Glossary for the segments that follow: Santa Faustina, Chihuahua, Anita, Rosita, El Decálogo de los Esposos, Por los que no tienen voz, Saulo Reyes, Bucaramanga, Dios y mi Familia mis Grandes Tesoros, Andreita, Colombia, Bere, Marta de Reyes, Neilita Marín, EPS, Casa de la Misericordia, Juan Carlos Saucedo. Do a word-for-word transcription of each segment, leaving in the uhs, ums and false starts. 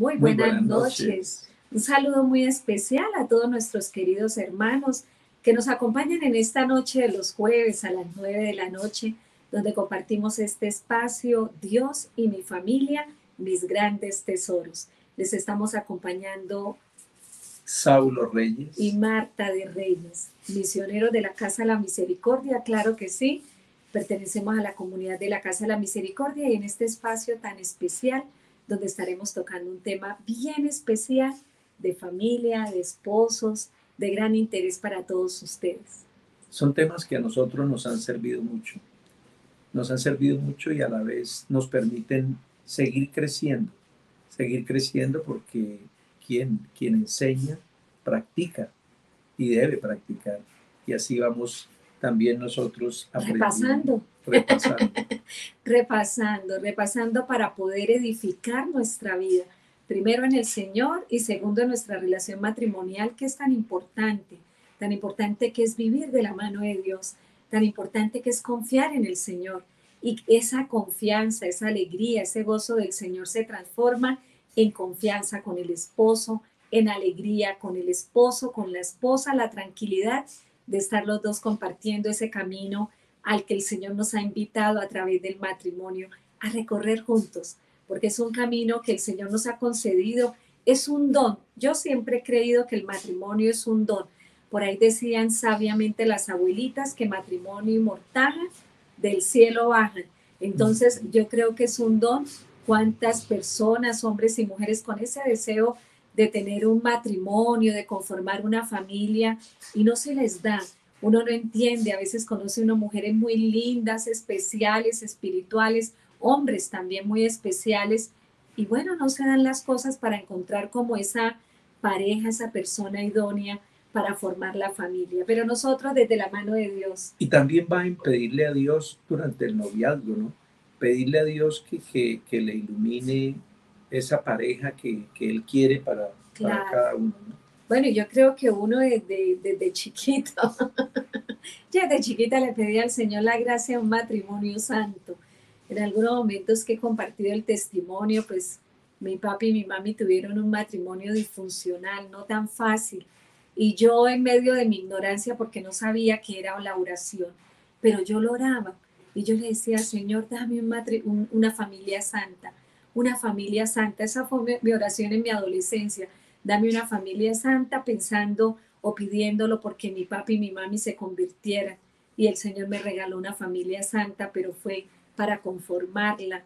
muy buenas, muy buenas noches. noches. Un saludo muy especial a todos nuestros queridos hermanos que nos acompañan en esta noche de los jueves a las nueve de la noche, donde compartimos este espacio, Dios y mi familia, mis grandes tesoros. Les estamos acompañando Saulo Reyes y Marta de Reyes, misioneros de la Casa de la Misericordia, claro que sí. Pertenecemos a la comunidad de la Casa de la Misericordia y en este espacio tan especial, donde estaremos tocando un tema bien especial de familia, de esposos, de gran interés para todos ustedes. Son temas que a nosotros nos han servido mucho. Nos han servido mucho y a la vez nos permiten seguir creciendo. Seguir creciendo porque quien, quien enseña, practica y debe practicar. Y así vamos también nosotros aprendiendo. Repasando. Repasando. repasando, repasando para poder edificar nuestra vida. Primero en el Señor y segundo en nuestra relación matrimonial, que es tan importante. Tan importante que es vivir de la mano de Dios. Tan importante que es confiar en el Señor. Y esa confianza, esa alegría, ese gozo del Señor se transforma en confianza con el esposo, en alegría con el esposo, con la esposa, la tranquilidad de estar los dos compartiendo ese camino al que el Señor nos ha invitado a través del matrimonio a recorrer juntos, porque es un camino que el Señor nos ha concedido, es un don. Yo siempre he creído que el matrimonio es un don. Por ahí decían sabiamente las abuelitas que matrimonio y mortaja del cielo bajan. Entonces yo creo que es un don. Cuántas personas, hombres y mujeres, con ese deseo de tener un matrimonio, de conformar una familia, y no se les da. Uno no entiende, a veces conoce unas mujeres muy lindas, especiales, espirituales, hombres también muy especiales, y bueno, no se dan las cosas para encontrar como esa pareja, esa persona idónea para formar la familia. Pero nosotros desde la mano de Dios. Y también va a pedirle a Dios durante el noviazgo, ¿no? Pedirle a Dios que, que, que le ilumine esa pareja que, que Él quiere para, claro, para cada uno, ¿no? Bueno, yo creo que uno desde, desde chiquito, yo desde chiquita le pedí al Señor la gracia de un matrimonio santo. En algunos momentos que he compartido el testimonio, pues mi papi y mi mami tuvieron un matrimonio disfuncional, no tan fácil. Y yo en medio de mi ignorancia, porque no sabía qué era la oración, pero yo lo oraba. Y yo le decía, Señor, dame un matri un, una familia santa, una familia santa. Esa fue mi oración en mi adolescencia. Dame una familia santa, pensando o pidiéndolo porque mi papi y mi mami se convirtieran. Y el Señor me regaló una familia santa, pero fue para conformarla.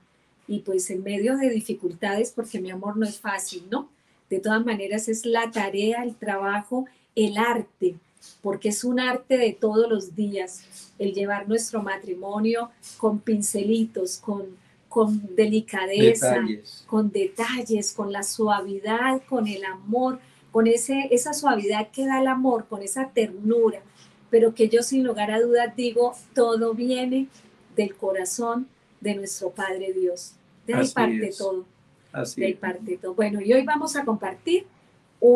Y pues en medio de dificultades, porque mi amor no es fácil, ¿no? De todas maneras es la tarea, el trabajo, el arte, porque es un arte de todos los días, el llevar nuestro matrimonio con pincelitos, con, con delicadeza, detalles. con detalles, con la suavidad, con el amor, con ese, esa suavidad que da el amor, con esa ternura, pero que yo sin lugar a dudas digo, todo viene del corazón de nuestro Padre Dios, de ahí parte todo, de ahí parte todo. Bueno, y hoy vamos a compartir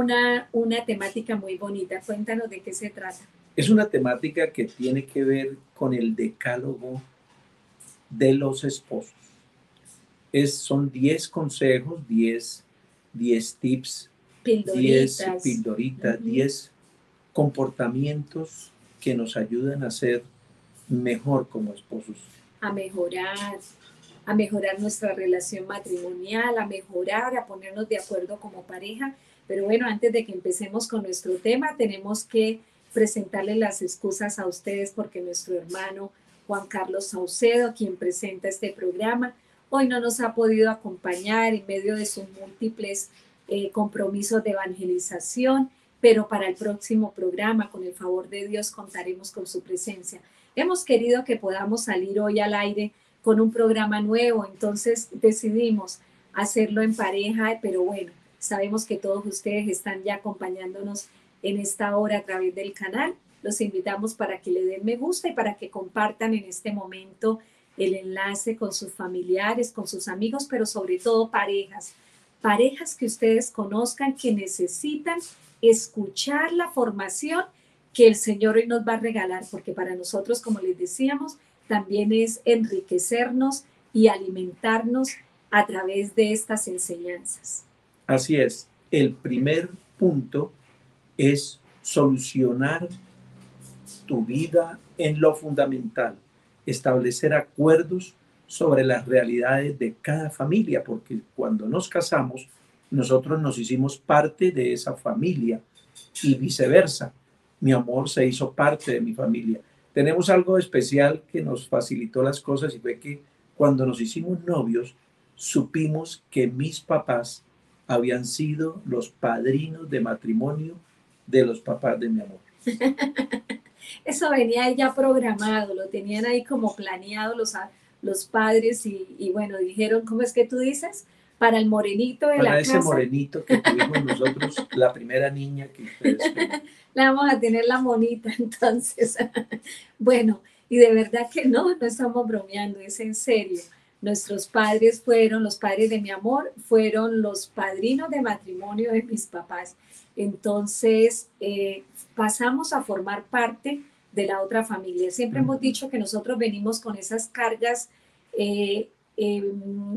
Una, una temática muy bonita. Cuéntanos de qué se trata. Es una temática que tiene que ver con el decálogo de los esposos. Es, son diez consejos, diez tips, diez pildoritas, diez uh-huh. comportamientos que nos ayudan a ser mejor como esposos. A mejorar, a mejorar nuestra relación matrimonial, a mejorar, a ponernos de acuerdo como pareja. Pero bueno, antes de que empecemos con nuestro tema, tenemos que presentarles las excusas a ustedes porque nuestro hermano Juan Carlos Saucedo, quien presenta este programa, hoy no nos ha podido acompañar en medio de sus múltiples eh, compromisos de evangelización, pero para el próximo programa, con el favor de Dios, contaremos con su presencia. Hemos querido que podamos salir hoy al aire con un programa nuevo, entonces decidimos hacerlo en pareja, pero bueno, sabemos que todos ustedes están ya acompañándonos en esta hora a través del canal. Los invitamos para que le den me gusta y para que compartan en este momento el enlace con sus familiares, con sus amigos, pero sobre todo parejas. Parejas que ustedes conozcan que necesitan escuchar la formación que el Señor hoy nos va a regalar, porque para nosotros, como les decíamos, también es enriquecernos y alimentarnos a través de estas enseñanzas. Así es. El primer punto es solucionar tu vida en lo fundamental. Establecer acuerdos sobre las realidades de cada familia, porque cuando nos casamos, nosotros nos hicimos parte de esa familia y viceversa. Mi amor se hizo parte de mi familia. Tenemos algo especial que nos facilitó las cosas y fue que cuando nos hicimos novios, supimos que mis papás habían sido los padrinos de matrimonio de los papás de mi amor. Eso venía ya programado, lo tenían ahí como planeado los, los padres y, y bueno, dijeron, ¿cómo es que tú dices? Para el morenito de Para la casa. Para ese morenito que tuvimos nosotros, la primera niña que ustedes tuvieron. La vamos a tener la monita, entonces. Bueno, y de verdad que no, no estamos bromeando, es en serio. Nuestros padres fueron, los padres de mi amor, fueron los padrinos de matrimonio de mis papás. Entonces, eh, pasamos a formar parte de la otra familia. Siempre hemos dicho que nosotros venimos con esas cargas eh, eh,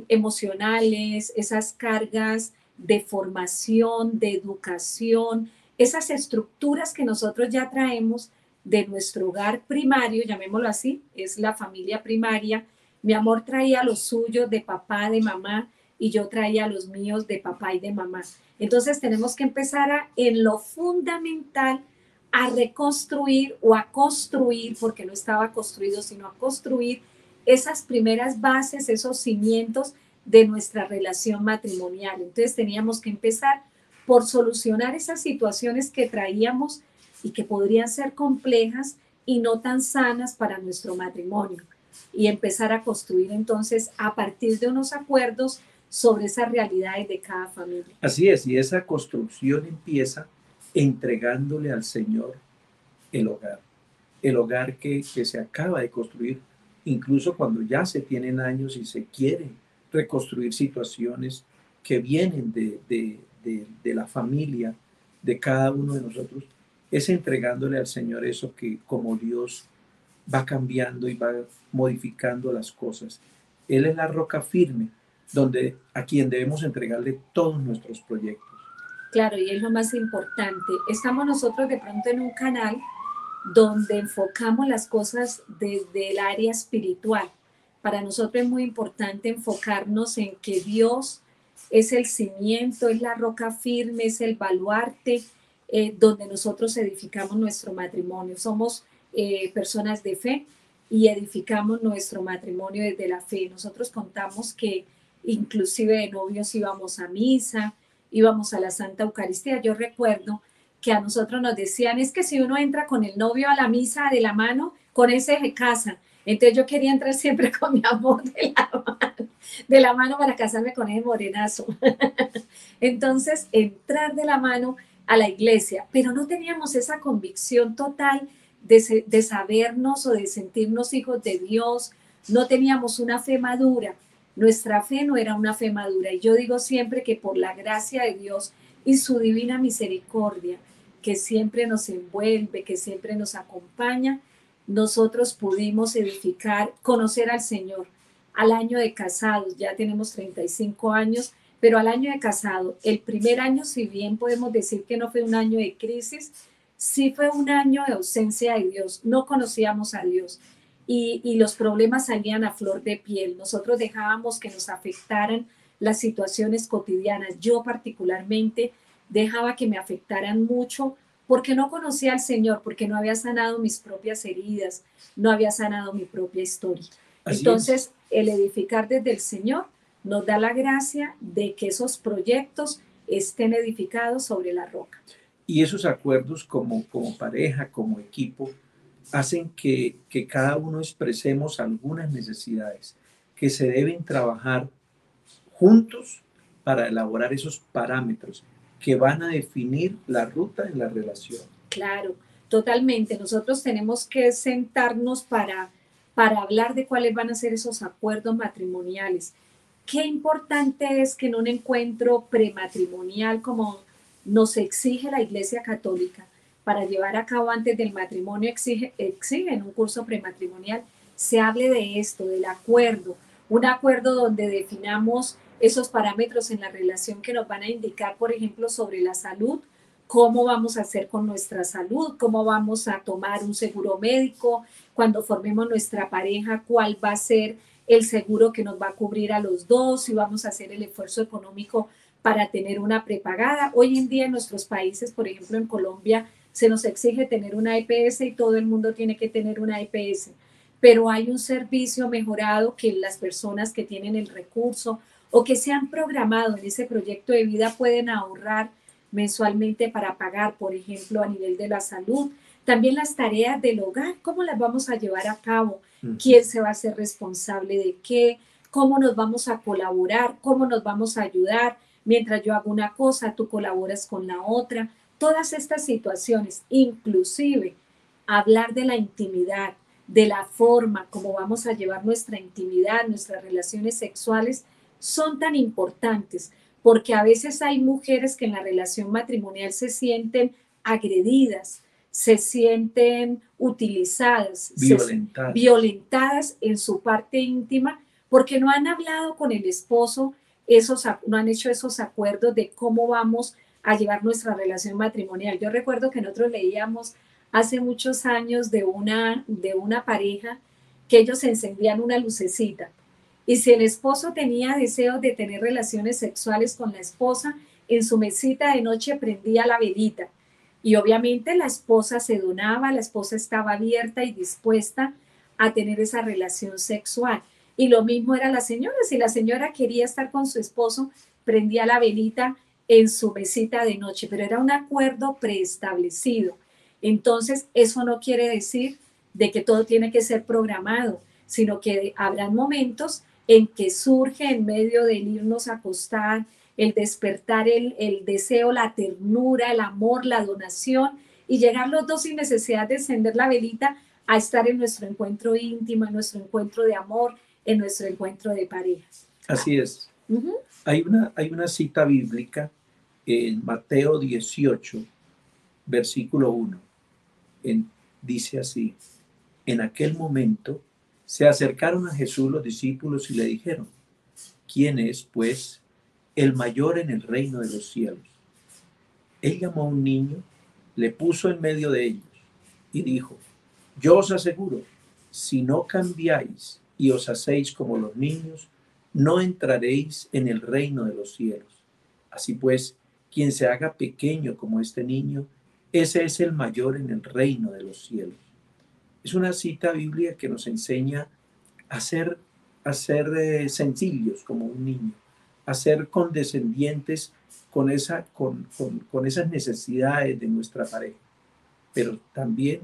emocionales, esas cargas de formación, de educación, esas estructuras que nosotros ya traemos de nuestro hogar primario, llamémoslo así, es la familia primaria. Mi amor traía los suyos de papá, de mamá, y yo traía los míos de papá y de mamá. Entonces tenemos que empezar a, en lo fundamental, a reconstruir o a construir, porque no estaba construido, sino a construir esas primeras bases, esos cimientos de nuestra relación matrimonial. Entonces teníamos que empezar por solucionar esas situaciones que traíamos y que podrían ser complejas y no tan sanas para nuestro matrimonio. Y empezar a construir entonces a partir de unos acuerdos sobre esas realidades de cada familia. Así es, y esa construcción empieza entregándole al Señor el hogar, el hogar que, que se acaba de construir, incluso cuando ya se tienen años y se quieren reconstruir situaciones que vienen de, de, de, de la familia, de cada uno de nosotros, es entregándole al Señor eso que como Dios va cambiando y va modificando las cosas. Él es la roca firme donde, a quien debemos entregarle todos nuestros proyectos. Claro, y es lo más importante. Estamos nosotros de pronto en un canal donde enfocamos las cosas desde el área espiritual. Para nosotros es muy importante enfocarnos en que Dios es el cimiento, es la roca firme, es el baluarte eh, donde nosotros edificamos nuestro matrimonio. Somos Eh, personas de fe y edificamos nuestro matrimonio desde la fe. Nosotros contamos que inclusive de novios íbamos a misa, íbamos a la Santa Eucaristía. Yo recuerdo que a nosotros nos decían, es que si uno entra con el novio a la misa de la mano, con ese se casa. Entonces yo quería entrar siempre con mi amor de la mano, de la mano para casarme con ese morenazo. Entonces entrar de la mano a la iglesia, pero no teníamos esa convicción total De, de sabernos o de sentirnos hijos de Dios. No teníamos una fe madura, nuestra fe no era una fe madura, y yo digo siempre que por la gracia de Dios y su divina misericordia que siempre nos envuelve, que siempre nos acompaña, nosotros pudimos edificar, conocer al Señor. Al año de casados, ya tenemos treinta y cinco años, pero al año de casado, el primer año, si bien podemos decir que no fue un año de crisis, sí fue un año de ausencia de Dios, no conocíamos a Dios y, y los problemas salían a flor de piel. Nosotros dejábamos que nos afectaran las situaciones cotidianas. Yo particularmente dejaba que me afectaran mucho porque no conocía al Señor, porque no había sanado mis propias heridas, no había sanado mi propia historia. Así Entonces, es. El edificar desde el Señor nos da la gracia de que esos proyectos estén edificados sobre la roca. Y esos acuerdos como, como pareja, como equipo, hacen que, que cada uno expresemos algunas necesidades que se deben trabajar juntos para elaborar esos parámetros que van a definir la ruta de la relación. Claro, totalmente. Nosotros tenemos que sentarnos para, para hablar de cuáles van a ser esos acuerdos matrimoniales. Qué importante es que en un encuentro prematrimonial como nos exige la Iglesia Católica para llevar a cabo antes del matrimonio, exige, exige en un curso prematrimonial, se hable de esto, del acuerdo, un acuerdo donde definamos esos parámetros en la relación que nos van a indicar, por ejemplo, sobre la salud, cómo vamos a hacer con nuestra salud, cómo vamos a tomar un seguro médico, cuando formemos nuestra pareja, cuál va a ser el seguro que nos va a cubrir a los dos, si vamos a hacer el esfuerzo económico para tener una prepagada. Hoy en día en nuestros países, por ejemplo en Colombia, se nos exige tener una E P S y todo el mundo tiene que tener una E P S, pero hay un servicio mejorado que las personas que tienen el recurso o que se han programado en ese proyecto de vida pueden ahorrar mensualmente para pagar, por ejemplo, a nivel de la salud. También las tareas del hogar, ¿cómo las vamos a llevar a cabo? ¿Quién se va a ser responsable de qué? ¿Cómo nos vamos a colaborar? ¿Cómo nos vamos a ayudar? Mientras yo hago una cosa, tú colaboras con la otra. Todas estas situaciones, inclusive hablar de la intimidad, de la forma como vamos a llevar nuestra intimidad, nuestras relaciones sexuales, son tan importantes, porque a veces hay mujeres que en la relación matrimonial se sienten agredidas, se sienten utilizadas, violentadas. Se, violentadas en su parte íntima, porque no han hablado con el esposo, esos, no han hecho esos acuerdos de cómo vamos a llevar nuestra relación matrimonial. Yo recuerdo que nosotros leíamos hace muchos años de una, de una pareja que ellos encendían una lucecita, y si el esposo tenía deseos de tener relaciones sexuales con la esposa, en su mesita de noche prendía la velita. Y obviamente la esposa se donaba, la esposa estaba abierta y dispuesta a tener esa relación sexual. Y lo mismo era la señora, si la señora quería estar con su esposo, prendía la velita en su mesita de noche, pero era un acuerdo preestablecido. Entonces, eso no quiere decir de que todo tiene que ser programado, sino que habrán momentos en que surge en medio del irnos a acostar, el despertar, el, el deseo, la ternura, el amor, la donación, y llegar los dos sin necesidad de encender la velita a estar en nuestro encuentro íntimo, en nuestro encuentro de amor, en nuestro encuentro de parejas. Así es. Uh-huh. Hay una, hay una cita bíblica en Mateo dieciocho, versículo uno. En, dice así: en aquel momento se acercaron a Jesús los discípulos y le dijeron: ¿quién es, pues, el mayor en el reino de los cielos? Él llamó a un niño, le puso en medio de ellos y dijo: yo os aseguro, si no cambiáis y os hacéis como los niños, no entraréis en el reino de los cielos. Así pues, quien se haga pequeño como este niño, ese es el mayor en el reino de los cielos. Es una cita bíblica que nos enseña a ser, a ser eh, sencillos como un niño, a ser condescendientes con, esa, con, con, con esas necesidades de nuestra pareja, pero también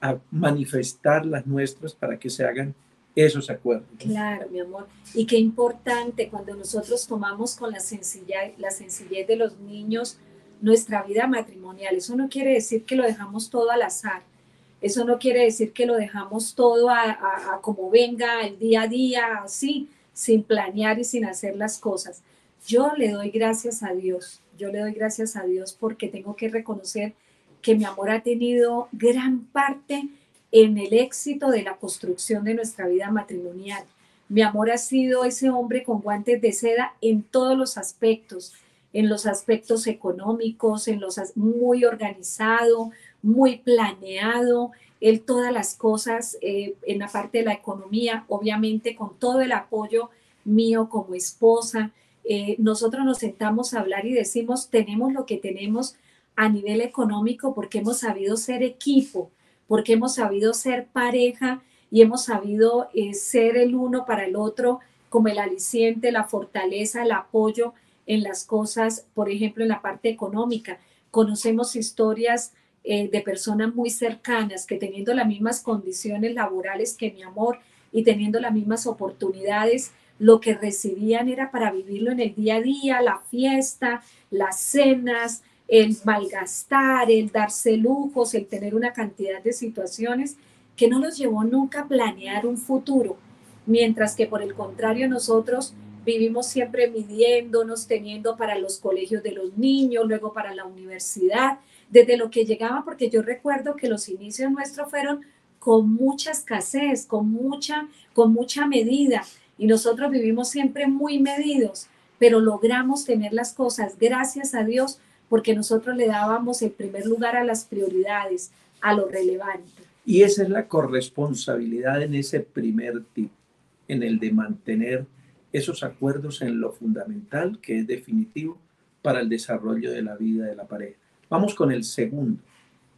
a manifestar las nuestras para que se hagan esos acuerdos. Claro, mi amor. Y qué importante cuando nosotros tomamos con la sencillez, la sencillez de los niños nuestra vida matrimonial. Eso no quiere decir que lo dejamos todo al azar. Eso no quiere decir que lo dejamos todo a, a, a como venga, el día a día, así, sin planear y sin hacer las cosas. Yo le doy gracias a Dios, yo le doy gracias a Dios porque tengo que reconocer que mi amor ha tenido gran parte en el éxito de la construcción de nuestra vida matrimonial. Mi amor ha sido ese hombre con guantes de seda en todos los aspectos, en los aspectos económicos, en los as- muy organizado, muy planeado, él todas las cosas eh, en la parte de la economía, obviamente con todo el apoyo mío como esposa. Eh, nosotros nos sentamos a hablar y decimos, tenemos lo que tenemos a nivel económico porque hemos sabido ser equipo, porque hemos sabido ser pareja y hemos sabido eh, ser el uno para el otro, como el aliciente, la fortaleza, el apoyo en las cosas, por ejemplo, en la parte económica. Conocemos historias Eh, de personas muy cercanas que teniendo las mismas condiciones laborales que mi amor y teniendo las mismas oportunidades, lo que recibían era para vivirlo en el día a día, la fiesta, las cenas, el malgastar, el darse lujos, el tener una cantidad de situaciones que no los llevó nunca a planear un futuro, mientras que por el contrario nosotros vivimos siempre midiéndonos, teniendo para los colegios de los niños, luego para la universidad, desde lo que llegaba, porque yo recuerdo que los inicios nuestros fueron con mucha escasez, con mucha, con mucha medida, y nosotros vivimos siempre muy medidos, pero logramos tener las cosas, gracias a Dios, porque nosotros le dábamos el primer lugar a las prioridades, a lo relevante. Y esa es la corresponsabilidad en ese primer tip, en el de mantener esos acuerdos en lo fundamental, que es definitivo para el desarrollo de la vida de la pareja. Vamos con el segundo.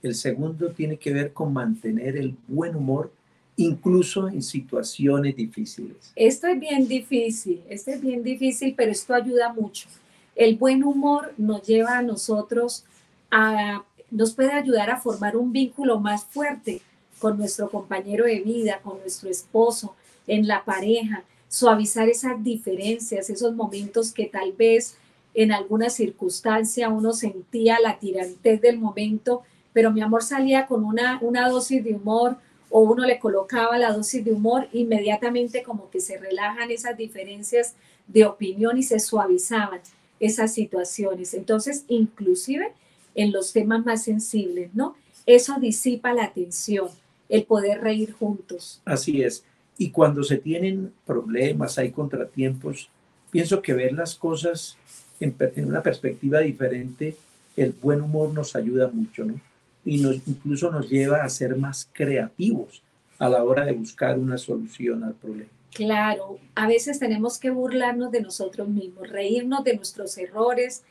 El segundo tiene que ver con mantener el buen humor, incluso en situaciones difíciles. Esto es bien difícil, esto es bien difícil, pero esto ayuda mucho. El buen humor nos lleva a nosotros, a, nos puede ayudar a formar un vínculo más fuerte con nuestro compañero de vida, con nuestro esposo, en la pareja, suavizar esas diferencias, esos momentos que tal vez en alguna circunstancia uno sentía la tirantez del momento, pero mi amor salía con una, una dosis de humor, o uno le colocaba la dosis de humor, inmediatamente como que se relajan esas diferencias de opinión y se suavizaban esas situaciones. Entonces, inclusive en los temas más sensibles, ¿no? Eso disipa la tensión, el poder reír juntos. Así es. Y cuando se tienen problemas, hay contratiempos, pienso que ver las cosas en, en una perspectiva diferente, el buen humor nos ayuda mucho, ¿no? Y nos, incluso nos lleva a ser más creativos a la hora de buscar una solución al problema. Claro, a veces tenemos que burlarnos de nosotros mismos, reírnos de nuestros errores,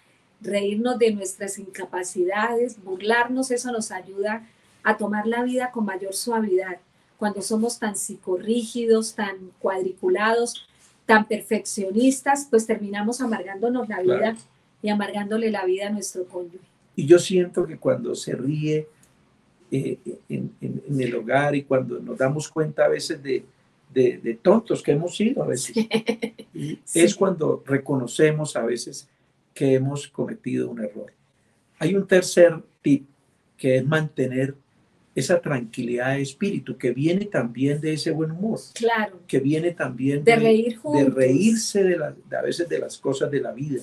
reírnos de nuestras incapacidades, burlarnos, eso nos ayuda a tomar la vida con mayor suavidad. Cuando somos tan psicorrígidos, tan cuadriculados, tan perfeccionistas, pues terminamos amargándonos la vida, claro, y amargándole la vida a nuestro cónyuge. Y yo siento que cuando se ríe eh, en, en, en el hogar y cuando nos damos cuenta a veces de, de, de tontos que hemos sido a veces, sí. Y sí, es cuando reconocemos a veces que hemos cometido un error. Hay un tercer tip que es mantener esa tranquilidad de espíritu que viene también de ese buen humor. Claro. Que viene también de, de, reír juntos, de reírse de la, de a veces de las cosas de la vida.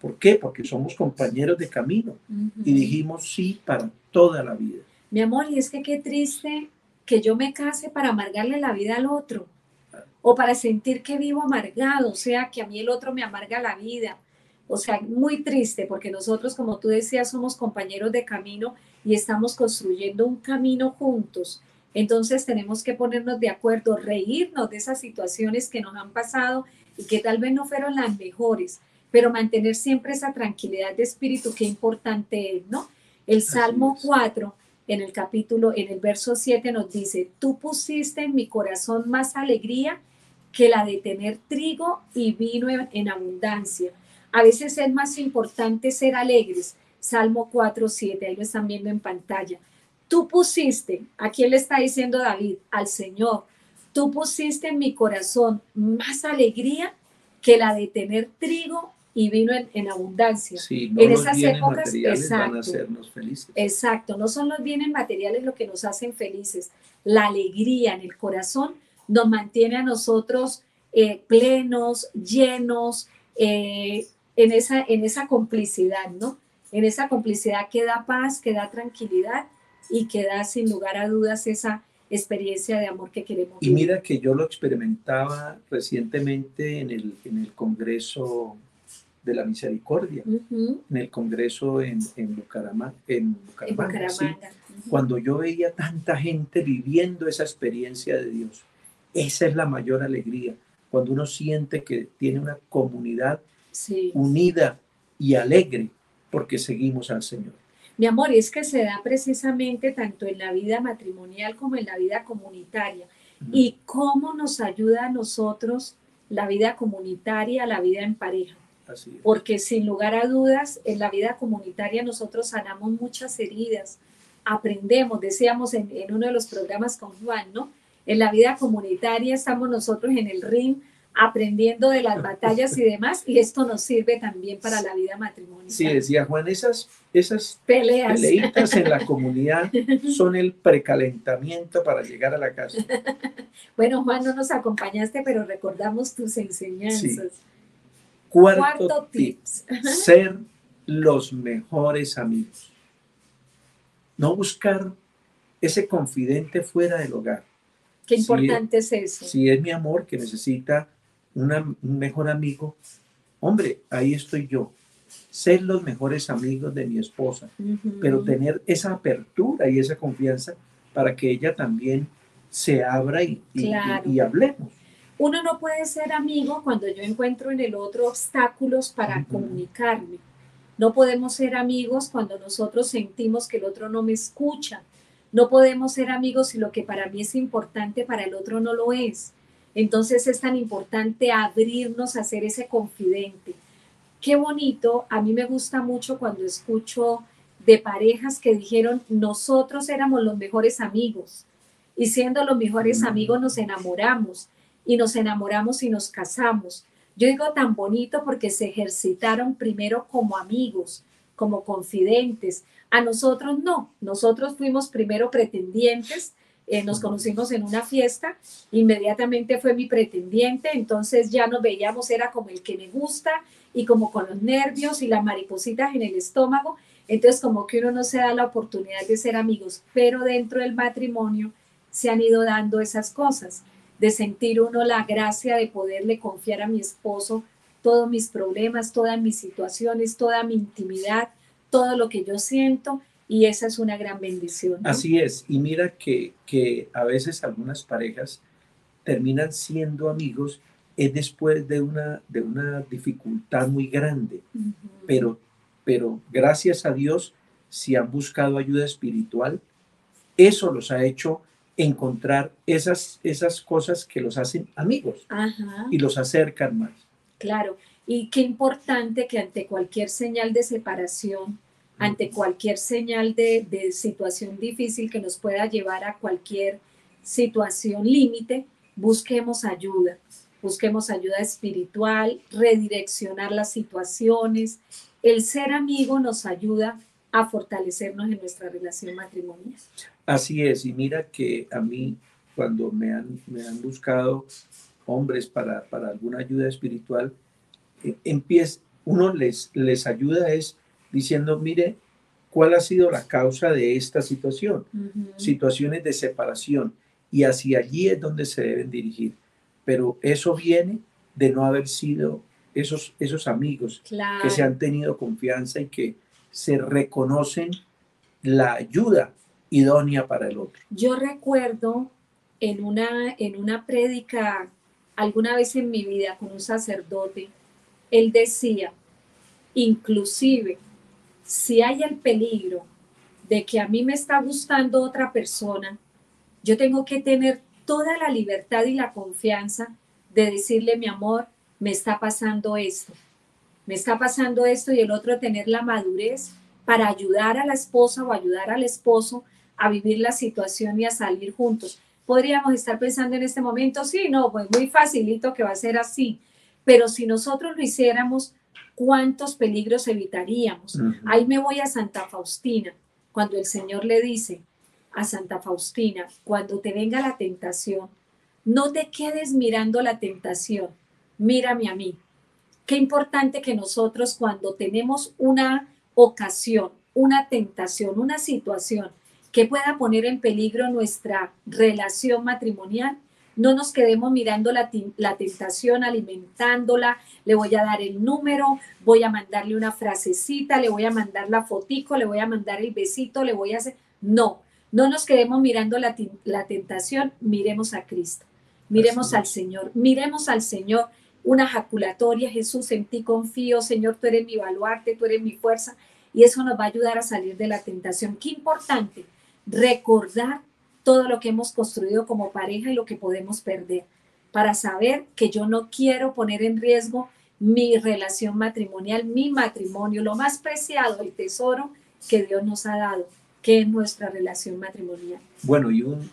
¿Por qué? Porque somos compañeros de camino. Uh-huh. Y dijimos sí para toda la vida. Mi amor, y es que qué triste que yo me case para amargarle la vida al otro. Claro. O para sentir que vivo amargado, o sea, que a mí el otro me amarga la vida. O sea, muy triste, porque nosotros, como tú decías, somos compañeros de camino y estamos construyendo un camino juntos. Entonces tenemos que ponernos de acuerdo, reírnos de esas situaciones que nos han pasado y que tal vez no fueron las mejores, pero mantener siempre esa tranquilidad de espíritu, qué importante es, ¿no? El Salmo cuatro, en el capítulo, en el verso siete, nos dice: tú pusiste en mi corazón más alegría que la de tener trigo y vino en abundancia. A veces es más importante ser alegres. Salmo cuatro, siete, ahí lo están viendo en pantalla. Tú pusiste, ¿a quién le está diciendo David? Al Señor. Tú pusiste en mi corazón más alegría que la de tener trigo y vino en, en abundancia. Sí, no en los esas bienes épocas, materiales, exacto, van a hacernos felices. Exacto, no son los bienes materiales lo que nos hacen felices. La alegría en el corazón nos mantiene a nosotros eh, plenos, llenos, eh, en, esa, en esa complicidad, ¿no? En esa complicidad que da paz, que da tranquilidad y que da sin lugar a dudas esa experiencia de amor que queremos vivir. Y mira que yo lo experimentaba recientemente en el, en el Congreso de la Misericordia, uh-huh, en el Congreso en, en Bucaramanga, en Bucaramanga, en Bucaramanga, sí, uh-huh, cuando yo veía tanta gente viviendo esa experiencia de Dios. Esa es la mayor alegría, cuando uno siente que tiene una comunidad, sí, unida y alegre porque seguimos al Señor. Mi amor, y es que se da precisamente tanto en la vida matrimonial como en la vida comunitaria. Uh-huh. ¿Y cómo nos ayuda a nosotros la vida comunitaria, la vida en pareja? Así es. Porque sin lugar a dudas, en la vida comunitaria nosotros sanamos muchas heridas, aprendemos, decíamos en, en uno de los programas con Juan, ¿no? En la vida comunitaria estamos nosotros en el ring aprendiendo de las batallas y demás, y esto nos sirve también para la vida matrimonial. Sí, decía Juan, esas, esas peleas, peleitas en la comunidad son el precalentamiento para llegar a la casa. Bueno, Juan, no nos acompañaste, pero recordamos tus enseñanzas. Sí. Cuarto, Cuarto tips. tips. Ser los mejores amigos. No buscar ese confidente fuera del hogar. Qué importante si es, es eso. Si es mi amor que necesita una, un mejor amigo, Hombre, ahí estoy yo. Ser los mejores amigos de mi esposa, uh-huh. pero tener esa apertura y esa confianza para que ella también se abra y, y, claro. y, y hablemos. Uno no puede ser amigo cuando yo encuentro en el otro obstáculos para uh-huh. comunicarme. No podemos ser amigos cuando nosotros sentimos que el otro no me escucha. No podemos ser amigos si lo que para mí es importante para el otro no lo es. Entonces es tan importante abrirnos a ser ese confidente. Qué bonito, a mí me gusta mucho cuando escucho de parejas que dijeron, nosotros éramos los mejores amigos y siendo los mejores amigos nos enamoramos y nos enamoramos y nos casamos. Yo digo tan bonito porque se ejercitaron primero como amigos, como confidentes. A nosotros no, nosotros fuimos primero pretendientes, eh, nos conocimos en una fiesta, inmediatamente fue mi pretendiente, entonces ya nos veíamos, era como el que me gusta y como con los nervios y las maripositas en el estómago, entonces como que uno no se da la oportunidad de ser amigos, pero dentro del matrimonio se han ido dando esas cosas, de sentir uno la gracia de poderle confiar a mi esposo todos mis problemas, todas mis situaciones, toda mi intimidad, todo lo que yo siento, y esa es una gran bendición, ¿no? Así es, y mira que, que a veces algunas parejas terminan siendo amigos es después de una, de una dificultad muy grande, uh-huh. pero, pero gracias a Dios, si han buscado ayuda espiritual, eso los ha hecho encontrar esas, esas cosas que los hacen amigos Ajá. y los acercan más. Claro, y qué importante que ante cualquier señal de separación, ante cualquier señal de, de situación difícil que nos pueda llevar a cualquier situación límite, busquemos ayuda, busquemos ayuda espiritual, redireccionar las situaciones. El ser amigo nos ayuda a fortalecernos en nuestra relación matrimonial. Así es, y mira que a mí, cuando me han, me han buscado hombres para, para alguna ayuda espiritual, eh, empieza, uno les, les ayuda es diciendo, mire, ¿cuál ha sido la causa de esta situación? Uh-huh. Situaciones de separación, y hacia allí es donde se deben dirigir. Pero eso viene de no haber sido esos, esos amigos claro. que se han tenido confianza y que se reconocen la ayuda idónea para el otro. Yo recuerdo en una, en una prédica alguna vez en mi vida con un sacerdote, él decía, inclusive si hay el peligro de que a mí me está gustando otra persona, yo tengo que tener toda la libertad y la confianza de decirle, mi amor, me está pasando esto. Me está pasando esto y el otro tener la madurez para ayudar a la esposa o ayudar al esposo a vivir la situación y a salir juntos. Podríamos estar pensando en este momento, sí, no, pues muy facilito que va a ser así. Pero si nosotros lo hiciéramos, ¿cuántos peligros evitaríamos? Uh-huh. Ahí me voy a Santa Faustina, cuando el Señor le dice a Santa Faustina, cuando te venga la tentación, no te quedes mirando la tentación, mírame a mí. Qué importante que nosotros cuando tenemos una ocasión, una tentación, una situación que pueda poner en peligro nuestra relación matrimonial, no nos quedemos mirando la, la tentación, alimentándola, le voy a dar el número, voy a mandarle una frasecita, le voy a mandar la fotico, le voy a mandar el besito, le voy a hacer... No, no nos quedemos mirando la, la tentación, miremos a Cristo, miremos al Señor, miremos al Señor, una jaculatoria, Jesús, en ti confío, Señor, tú eres mi baluarte, tú eres mi fuerza, y eso nos va a ayudar a salir de la tentación. Qué importante recordar todo lo que hemos construido como pareja y lo que podemos perder, para saber que yo no quiero poner en riesgo mi relación matrimonial, mi matrimonio, lo más preciado, el tesoro que Dios nos ha dado, que es nuestra relación matrimonial. Bueno, y un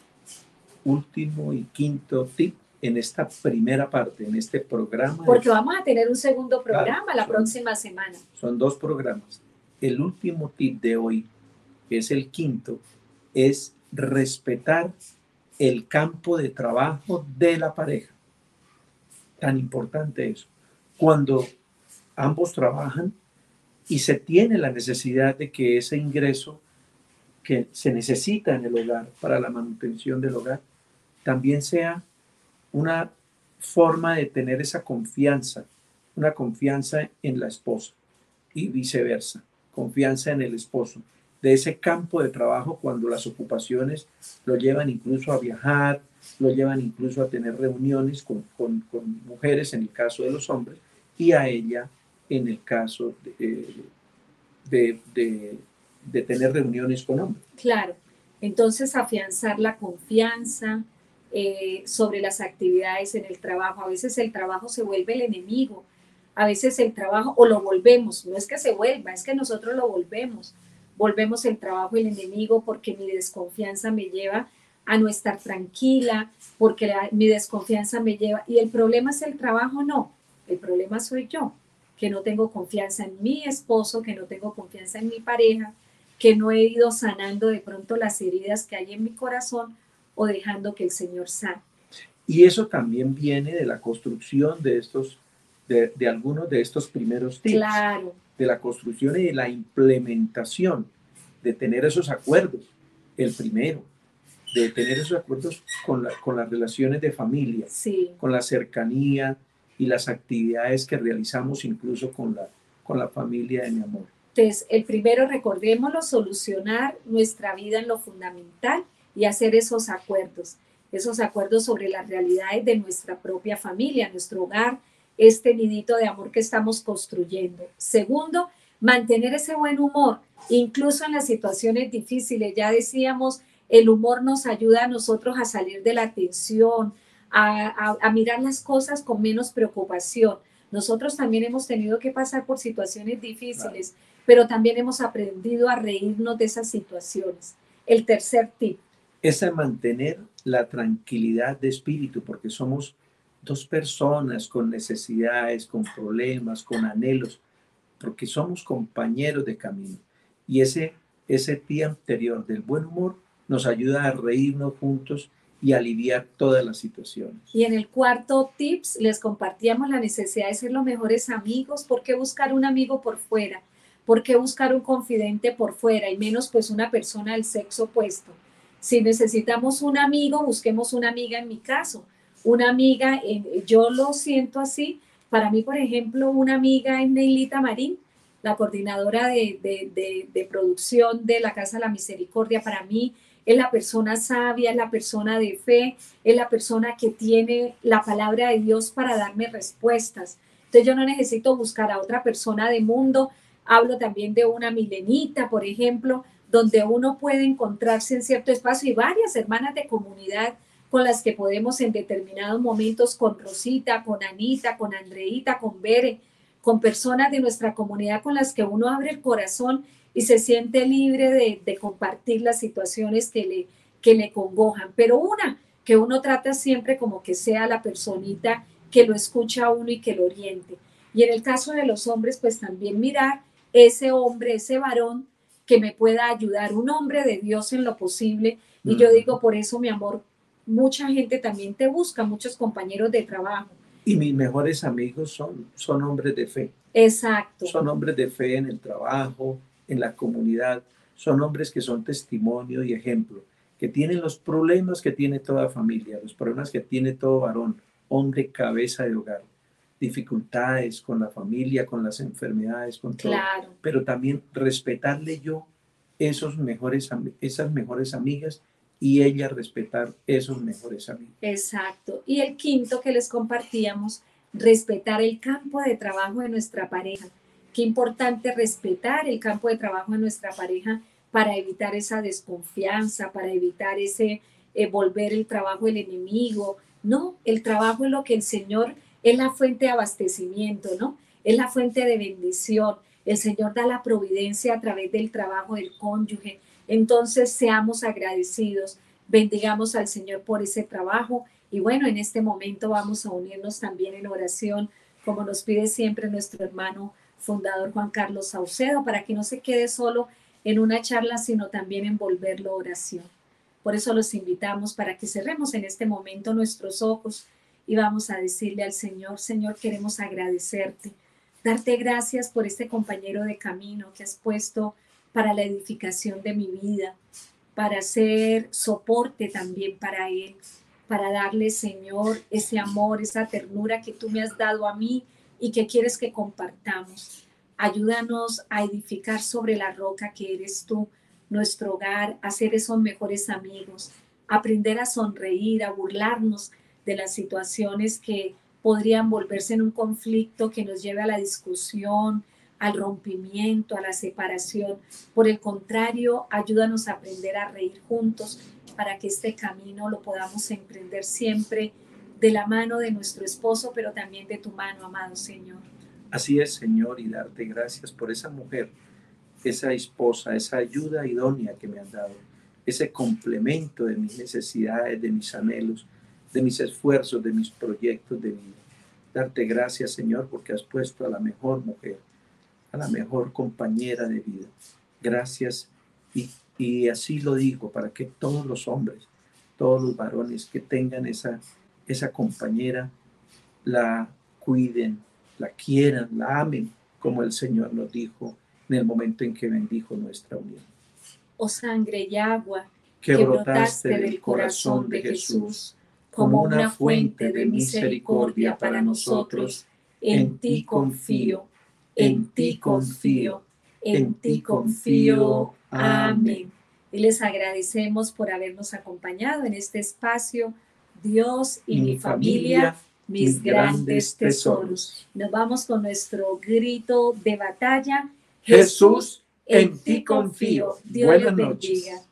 último y quinto tip, en esta primera parte, en este programa. Porque es, vamos a tener un segundo programa claro, la son, próxima semana. Son dos programas. El último tip de hoy, que es el quinto, es respetar el campo de trabajo de la pareja. Tan importante eso. Cuando ambos trabajan y se tiene la necesidad de que ese ingreso que se necesita en el hogar para la manutención del hogar, también sea una forma de tener esa confianza, una confianza en la esposa y viceversa, confianza en el esposo, de ese campo de trabajo cuando las ocupaciones lo llevan incluso a viajar, lo llevan incluso a tener reuniones con, con, con mujeres en el caso de los hombres y a ella en el caso de, de, de, de tener reuniones con hombres. Claro, entonces afianzar la confianza eh, sobre las actividades en el trabajo. A veces el trabajo se vuelve el enemigo, a veces el trabajo, o lo volvemos, no es que se vuelva, es que nosotros lo volvemos. Volvemos el trabajo y el enemigo porque mi desconfianza me lleva a no estar tranquila, porque la, mi desconfianza me lleva. Y el problema es el trabajo, no. El problema soy yo, que no tengo confianza en mi esposo, que no tengo confianza en mi pareja, que no he ido sanando de pronto las heridas que hay en mi corazón o dejando que el Señor sane. Y eso también viene de la construcción de, estos, de, de algunos de estos primeros tips. Claro. De la construcción y de la implementación, de tener esos acuerdos, el primero, de tener esos acuerdos con, la, con las relaciones de familia, sí, con la cercanía y las actividades que realizamos incluso con la, con la familia de mi amor. Entonces, el primero, recordémoslo, solucionar nuestra vida en lo fundamental y hacer esos acuerdos, esos acuerdos sobre las realidades de nuestra propia familia, nuestro hogar, este nidito de amor que estamos construyendo. Segundo, mantener ese buen humor, incluso en las situaciones difíciles. Ya decíamos, el humor nos ayuda a nosotros a salir de la tensión, a, a, a mirar las cosas con menos preocupación. Nosotros también hemos tenido que pasar por situaciones difíciles, claro, pero también hemos aprendido a reírnos de esas situaciones. El tercer tip es a mantener la tranquilidad de espíritu, porque somos dos personas con necesidades, con problemas, con anhelos, porque somos compañeros de camino. Y ese, ese día anterior del buen humor nos ayuda a reírnos juntos y a aliviar todas las situaciones. Y en el cuarto tips les compartíamos la necesidad de ser los mejores amigos. ¿Por qué buscar un amigo por fuera? ¿Por qué buscar un confidente por fuera? Y menos pues una persona del sexo opuesto. Si necesitamos un amigo, busquemos una amiga en mi caso. Una amiga, yo lo siento así, para mí, por ejemplo, una amiga es Neilita Marín, la coordinadora de, de, de, de producción de la Casa de la Misericordia. Para mí es la persona sabia, es la persona de fe, es la persona que tiene la palabra de Dios para darme respuestas. Entonces yo no necesito buscar a otra persona de mundo. Hablo también de una milenita, por ejemplo, donde uno puede encontrarse en cierto espacio y varias hermanas de comunidad con las que podemos en determinados momentos, con Rosita, con Anita, con Andreita, con Bere, con personas de nuestra comunidad con las que uno abre el corazón y se siente libre de, de compartir las situaciones que le, que le congojan. Pero una, que uno trata siempre como que sea la personita que lo escucha a uno y que lo oriente. Y en el caso de los hombres, pues también mirar ese hombre, ese varón que me pueda ayudar, un hombre de Dios en lo posible. Y mm. yo digo, por eso, mi amor, mucha gente también te busca, muchos compañeros de trabajo. Y mis mejores amigos son, son hombres de fe. Exacto. Son hombres de fe en el trabajo, en la comunidad. Son hombres que son testimonio y ejemplo, que tienen los problemas que tiene toda familia, los problemas que tiene todo varón, hombre, cabeza de hogar, dificultades con la familia, con las enfermedades, con todo. Claro. Pero también respetarle yo esos mejores, esas mejores amigas, y ella respetar esos mejores amigos. Exacto. Y el quinto que les compartíamos, respetar el campo de trabajo de nuestra pareja. Qué importante respetar el campo de trabajo de nuestra pareja para evitar esa desconfianza, para evitar ese eh, volver el trabajo el enemigo. No, el trabajo es lo que el Señor, es la fuente de abastecimiento, ¿no? Es la fuente de bendición. El Señor da la providencia a través del trabajo del cónyuge. Entonces, seamos agradecidos, bendigamos al Señor por ese trabajo. Y bueno, en este momento vamos a unirnos también en oración, como nos pide siempre nuestro hermano fundador Juan Carlos Saucedo, para que no se quede solo en una charla, sino también en volverlo a oración. Por eso los invitamos para que cerremos en este momento nuestros ojos y vamos a decirle al Señor: Señor, queremos agradecerte, darte gracias por este compañero de camino que has puesto para la edificación de mi vida, para ser soporte también para él, para darle, Señor, ese amor, esa ternura que tú me has dado a mí y que quieres que compartamos. Ayúdanos a edificar sobre la roca que eres tú, nuestro hogar, a ser esos mejores amigos, aprender a sonreír, a burlarnos de las situaciones que podrían volverse en un conflicto que nos lleve a la discusión, al rompimiento, a la separación. Por el contrario, ayúdanos a aprender a reír juntos para que este camino lo podamos emprender siempre de la mano de nuestro esposo, pero también de tu mano, amado Señor. Así es, Señor, y darte gracias por esa mujer, esa esposa, esa ayuda idónea que me has dado, ese complemento de mis necesidades, de mis anhelos, de mis esfuerzos, de mis proyectos de vida. Darte gracias, Señor, porque has puesto a la mejor mujer, a la mejor compañera de vida. Gracias, y, y así lo digo, para que todos los hombres, todos los varones que tengan esa, esa compañera, la cuiden, la quieran, la amen, como el Señor nos dijo en el momento en que bendijo nuestra unión. Oh sangre y agua, que, que brotaste del corazón de Jesús, como una fuente de misericordia para nosotros, en ti confío, en ti confío, en ti confío. Amén. Y les agradecemos por habernos acompañado en este espacio. Dios y mi familia, mis grandes tesoros. Nos vamos con nuestro grito de batalla. Jesús, en ti confío. Dios les bendiga.